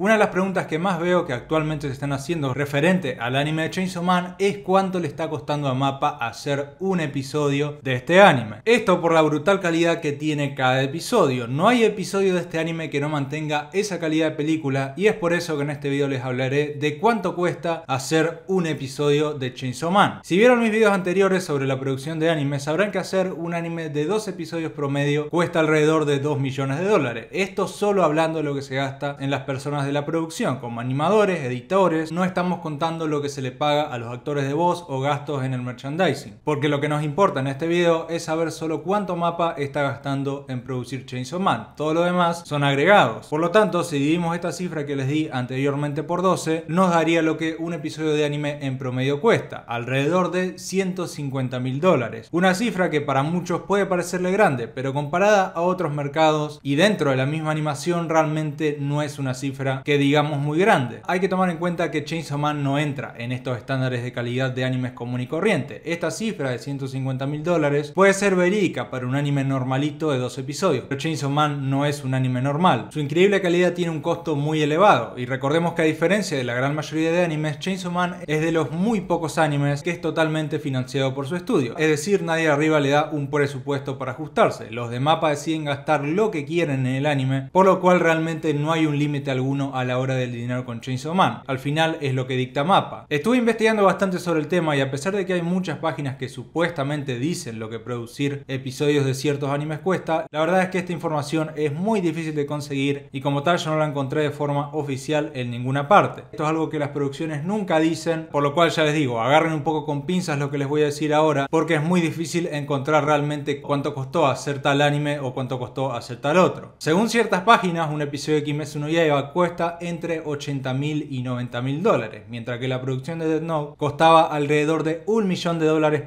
Una de las preguntas que más veo que actualmente se están haciendo referente al anime de Chainsaw Man es cuánto le está costando a MAPPA hacer un episodio de este anime. Esto por la brutal calidad que tiene cada episodio. No hay episodio de este anime que no mantenga esa calidad de película y es por eso que en este video les hablaré de cuánto cuesta hacer un episodio de Chainsaw Man. Si vieron mis videos anteriores sobre la producción de anime, sabrán que hacer un anime de 2 episodios promedio cuesta alrededor de $2 millones. Esto solo hablando de lo que se gasta en las personas de la producción, como animadores, editores. No estamos contando lo que se le paga a los actores de voz o gastos en el merchandising, porque lo que nos importa en este video es saber solo cuánto MAPPA está gastando en producir Chainsaw Man. Todo lo demás son agregados. Por lo tanto, si dividimos esta cifra que les di anteriormente por 12, nos daría lo que un episodio de anime en promedio cuesta, alrededor de $150.000. Una cifra que para muchos puede parecerle grande, pero comparada a otros mercados y dentro de la misma animación realmente no es una cifra que digamos muy grande. Hay que tomar en cuenta que Chainsaw Man no entra en estos estándares de calidad de animes común y corriente. Esta cifra de $150.000 puede ser verídica para un anime normalito de 2 episodios, pero Chainsaw Man no es un anime normal. Su increíble calidad tiene un costo muy elevado y recordemos que a diferencia de la gran mayoría de animes, Chainsaw Man es de los muy pocos animes que es totalmente financiado por su estudio. Es decir, nadie arriba le da un presupuesto para ajustarse. Los de MAPPA deciden gastar lo que quieren en el anime, por lo cual realmente no hay un límite alguno a la hora del dinero con Chainsaw Man. Al final es lo que dicta MAPPA. Estuve investigando bastante sobre el tema y a pesar de que hay muchas páginas que supuestamente dicen lo que producir episodios de ciertos animes cuesta, la verdad es que esta información es muy difícil de conseguir y como tal yo no la encontré de forma oficial en ninguna parte. Esto es algo que las producciones nunca dicen, por lo cual ya les digo, agarren un poco con pinzas lo que les voy a decir ahora, porque es muy difícil encontrar realmente cuánto costó hacer tal anime o cuánto costó hacer tal otro. Según ciertas páginas, un episodio de Kimetsu no Yaiba cuesta entre $80.000 y $90.000, mientras que la producción de Death Note costaba alrededor de $1 millón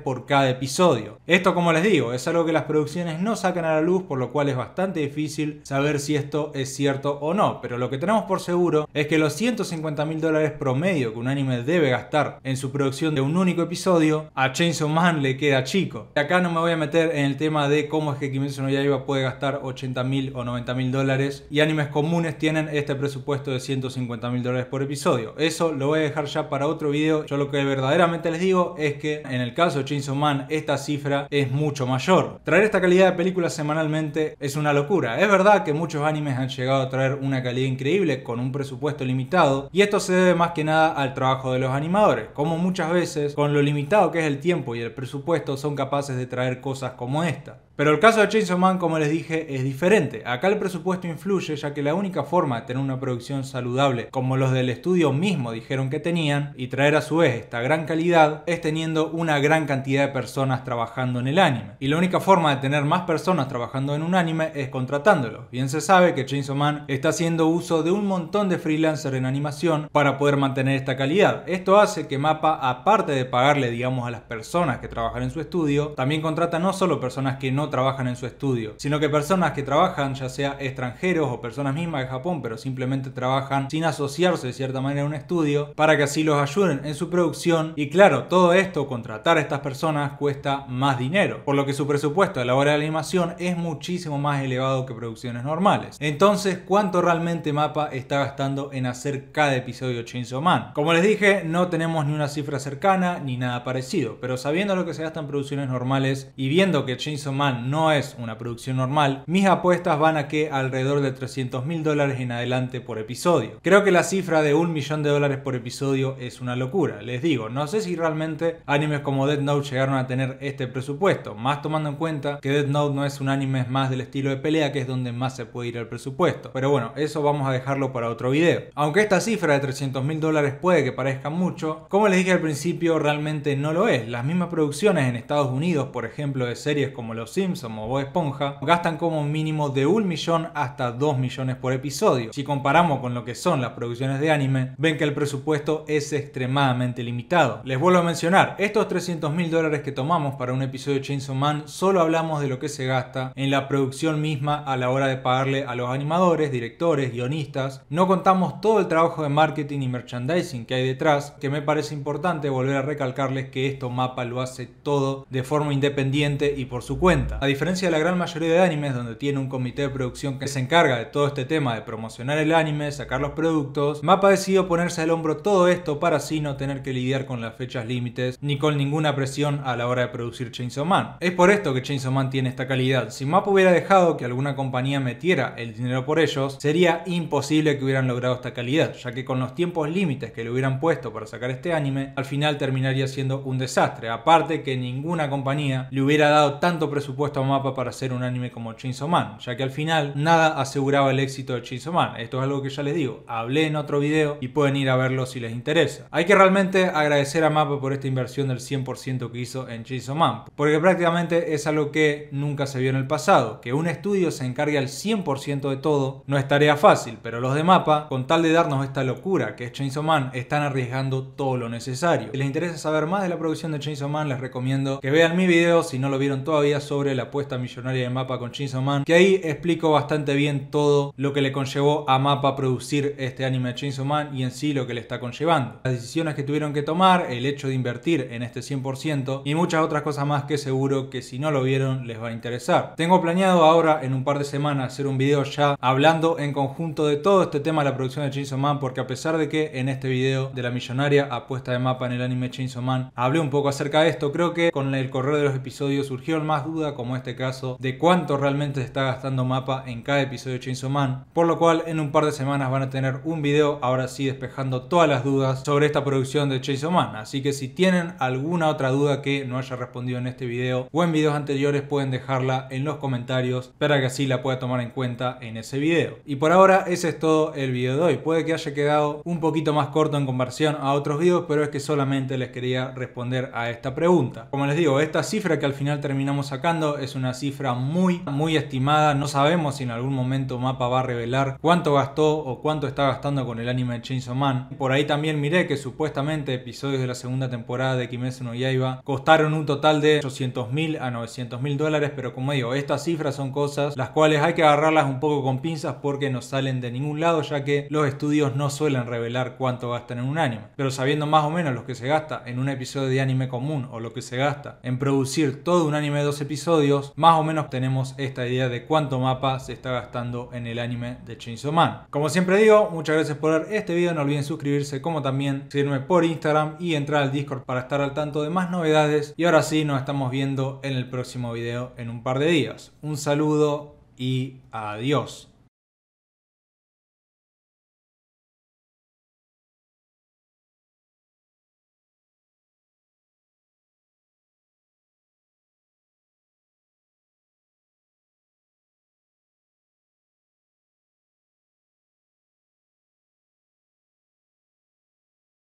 por cada episodio. Esto, como les digo, es algo que las producciones no sacan a la luz, por lo cual es bastante difícil saber si esto es cierto o no, pero lo que tenemos por seguro es que los $150.000 promedio que un anime debe gastar en su producción de un único episodio, a Chainsaw Man le queda chico. Y acá no me voy a meter en el tema de cómo es que Kimetsu no Yaiba puede gastar $80.000 o $90.000 y animes comunes tienen este presupuesto de $150.000 por episodio. Eso lo voy a dejar ya para otro video. Yo lo que verdaderamente les digo es que en el caso de Chainsaw Man esta cifra es mucho mayor. Traer esta calidad de películas semanalmente es una locura. Es verdad que muchos animes han llegado a traer una calidad increíble con un presupuesto limitado y esto se debe más que nada al trabajo de los animadores, como muchas veces con lo limitado que es el tiempo y el presupuesto son capaces de traer cosas como esta. Pero el caso de Chainsaw Man, como les dije, es diferente. Acá el presupuesto influye, ya que la única forma de tener una producción saludable, como los del estudio mismo dijeron que tenían, y traer a su vez esta gran calidad, es teniendo una gran cantidad de personas trabajando en el anime. Y la única forma de tener más personas trabajando en un anime es contratándolos. Bien se sabe que Chainsaw Man está haciendo uso de un montón de freelancers en animación para poder mantener esta calidad. Esto hace que MAPPA, aparte de pagarle, digamos, a las personas que trabajan en su estudio, también contrata no solo personas que no trabajan en su estudio, sino que personas que trabajan, ya sea extranjeros o personas mismas de Japón, pero simplemente trabajan sin asociarse de cierta manera a un estudio, para que así los ayuden en su producción. Y claro, todo esto, contratar a estas personas, cuesta más dinero, por lo que su presupuesto a la hora de la animación es muchísimo más elevado que producciones normales. Entonces, ¿cuánto realmente MAPPA está gastando en hacer cada episodio de Chainsaw Man? Como les dije, no tenemos ni una cifra cercana ni nada parecido, pero sabiendo lo que se gasta en producciones normales y viendo que Chainsaw Man no es una producción normal, mis apuestas van a que alrededor de $300.000 en adelante por episodio. Creo que la cifra de $1 millón por episodio es una locura. Les digo, no sé si realmente animes como Death Note llegaron a tener este presupuesto, más tomando en cuenta que Death Note no es un anime más del estilo de pelea, que es donde más se puede ir el presupuesto. Pero bueno, eso vamos a dejarlo para otro video. Aunque esta cifra de $300.000 puede que parezca mucho, como les dije al principio, realmente no lo es. Las mismas producciones en Estados Unidos, por ejemplo, de series como Los Simpsons o Bob Esponja, gastan como mínimo de $1 millón hasta $2 millones por episodio. Si comparamos con lo que son las producciones de anime, ven que el presupuesto es extremadamente limitado. Les vuelvo a mencionar, estos $300.000 que tomamos para un episodio de Chainsaw Man, solo hablamos de lo que se gasta en la producción misma a la hora de pagarle a los animadores, directores, guionistas. No contamos todo el trabajo de marketing y merchandising que hay detrás, que me parece importante volver a recalcarles que esto MAPPA lo hace todo de forma independiente y por su cuenta. A diferencia de la gran mayoría de animes, donde tiene un comité de producción que se encarga de todo este tema de promocionar el anime, informes, sacar los productos. MAPA decidió ponerse al hombro todo esto para así no tener que lidiar con las fechas límites ni con ninguna presión a la hora de producir Chainsaw Man. Es por esto que Chainsaw Man tiene esta calidad. Si MAPA hubiera dejado que alguna compañía metiera el dinero por ellos, sería imposible que hubieran logrado esta calidad, ya que con los tiempos límites que le hubieran puesto para sacar este anime, al final terminaría siendo un desastre. Aparte que ninguna compañía le hubiera dado tanto presupuesto a MAPA para hacer un anime como Chainsaw Man, ya que al final nada aseguraba el éxito de Chainsaw Man. Esto es algo que ya les digo, hablé en otro video y pueden ir a verlo si les interesa. Hay que realmente agradecer a MAPA por esta inversión del 100% que hizo en Chainsaw Man, porque prácticamente es algo que nunca se vio en el pasado. Que un estudio se encargue al 100% de todo no es tarea fácil, pero los de MAPA, con tal de darnos esta locura que es Chainsaw Man, están arriesgando todo lo necesario. Si les interesa saber más de la producción de Chainsaw Man, les recomiendo que vean mi video, si no lo vieron todavía, sobre la apuesta millonaria de MAPA con Chainsaw Man, que ahí explico bastante bien todo lo que le conllevó a MAPA producir este anime de Chainsaw Man y en sí lo que le está conllevando, las decisiones que tuvieron que tomar, el hecho de invertir en este 100% y muchas otras cosas más que seguro que si no lo vieron les va a interesar. Tengo planeado ahora en un par de semanas hacer un video ya hablando en conjunto de todo este tema de la producción de Chainsaw Man, porque a pesar de que en este video de la millonaria apuesta de MAPA en el anime Chainsaw Man hablé un poco acerca de esto, creo que con el correr de los episodios surgieron más dudas, como este caso de cuánto realmente se está gastando MAPA en cada episodio de Chainsaw Man, por lo cual en un par de semanas van a tener un video ahora sí despejando todas las dudas sobre esta producción de Chainsaw Man. Así que si tienen alguna otra duda que no haya respondido en este video o en videos anteriores, pueden dejarla en los comentarios para que así la pueda tomar en cuenta en ese video. Y por ahora ese es todo el video de hoy. Puede que haya quedado un poquito más corto en comparación a otros videos, pero es que solamente les quería responder a esta pregunta. Como les digo, esta cifra que al final terminamos sacando es una cifra muy estimada. No sabemos si en algún momento MAPA va a revelar cuánto gastó o cuánto está gastando con el anime de Chainsaw Man. Por ahí también miré que supuestamente episodios de la segunda temporada de Kimetsu no Yaiba costaron un total de 800.000 a 900.000 dólares, pero como digo, estas cifras son cosas las cuales hay que agarrarlas un poco con pinzas porque no salen de ningún lado, ya que los estudios no suelen revelar cuánto gastan en un anime. Pero sabiendo más o menos lo que se gasta en un episodio de anime común o lo que se gasta en producir todo un anime de 2 episodios, más o menos tenemos esta idea de cuánto MAPA se está gastando en el anime de Chainsaw Man. Como siempre digo, muchas gracias por ver este video, no olviden suscribirse, como también seguirme por Instagram y entrar al Discord para estar al tanto de más novedades. Y ahora sí, nos estamos viendo en el próximo video en un par de días. Un saludo y adiós.